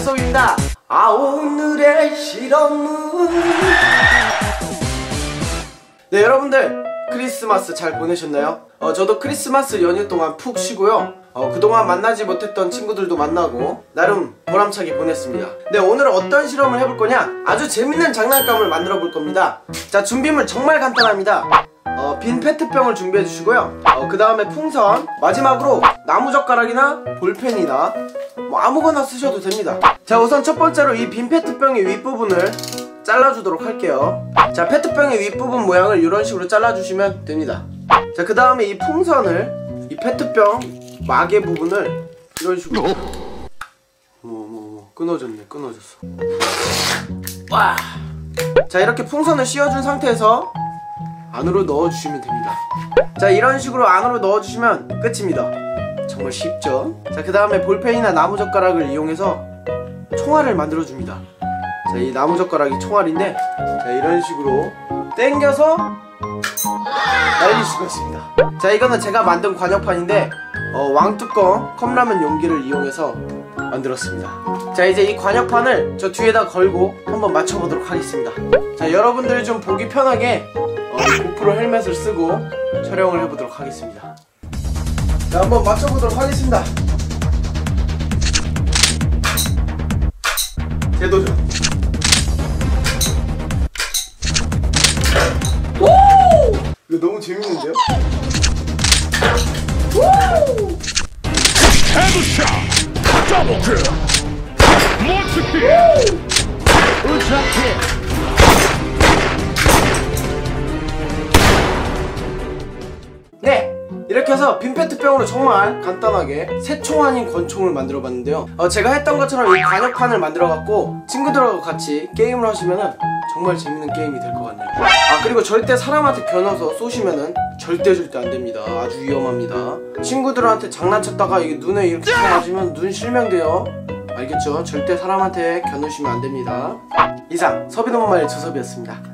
추석입니다. 아 오늘의 실험은 네 여러분들 크리스마스 잘 보내셨나요? 저도 크리스마스 연휴 동안 푹 쉬고요. 그동안 만나지 못했던 친구들도 만나고 나름 보람차게 보냈습니다. 네 오늘은 어떤 실험을 해볼 거냐? 아주 재밌는 장난감을 만들어 볼 겁니다. 자 준비물 정말 간단합니다. 빈 페트병을 준비해 주시고요. 그 다음에 풍선, 마지막으로 나무젓가락이나 볼펜이나 뭐 아무거나 쓰셔도 됩니다. 자 우선 첫 번째로 이 빈 페트병의 윗부분을 잘라주도록 할게요. 자 페트병의 윗부분 모양을 이런 식으로 잘라주시면 됩니다. 자 그 다음에 이 풍선을 이 페트병 막의 부분을 이런 식으로 끊어졌네 끊어졌어. 와! 자 이렇게 풍선을 씌워준 상태에서 안으로 넣어주시면 됩니다. 자 이런 식으로 안으로 넣어주시면 끝입니다. 정말 쉽죠? 자 그 다음에 볼펜이나 나무젓가락을 이용해서 총알을 만들어줍니다. 자 이 나무젓가락이 총알인데 자 이런 식으로 당겨서 날릴 수가 있습니다. 자 이거는 제가 만든 관역판인데 왕뚜껑 컵라면 용기를 이용해서 만들었습니다. 자 이제 이 관역판을 저 뒤에다 걸고 한번 맞춰보도록 하겠습니다. 자 여러분들이 좀 보기 편하게 고프로 헬멧을 쓰고 촬영을 해보도록 하겠습니다. 자 한번 맞춰보도록 하겠습니다. 재도전. 오! 이거 너무 재밌는데요? 오! 헤드샷! 더블 킬! 몬스터 킬! 울트라 킬! 네! 이렇게 해서 빈 페트병으로 정말 간단하게 새총 아닌 권총을 만들어 봤는데요. 제가 했던 것처럼 이 관역판을 만들어 갖고 친구들하고 같이 게임을 하시면은 정말 재밌는 게임이 될 것 같네요. 아 그리고 절대 사람한테 겨눠서 쏘시면은 절대 안 됩니다. 아주 위험합니다. 친구들한테 장난쳤다가 이게 눈에 이렇게 맞으면 눈 실명돼요. 알겠죠? 절대 사람한테 겨누시면 안 됩니다. 이상 섭이는 못 말려 주섭이었습니다.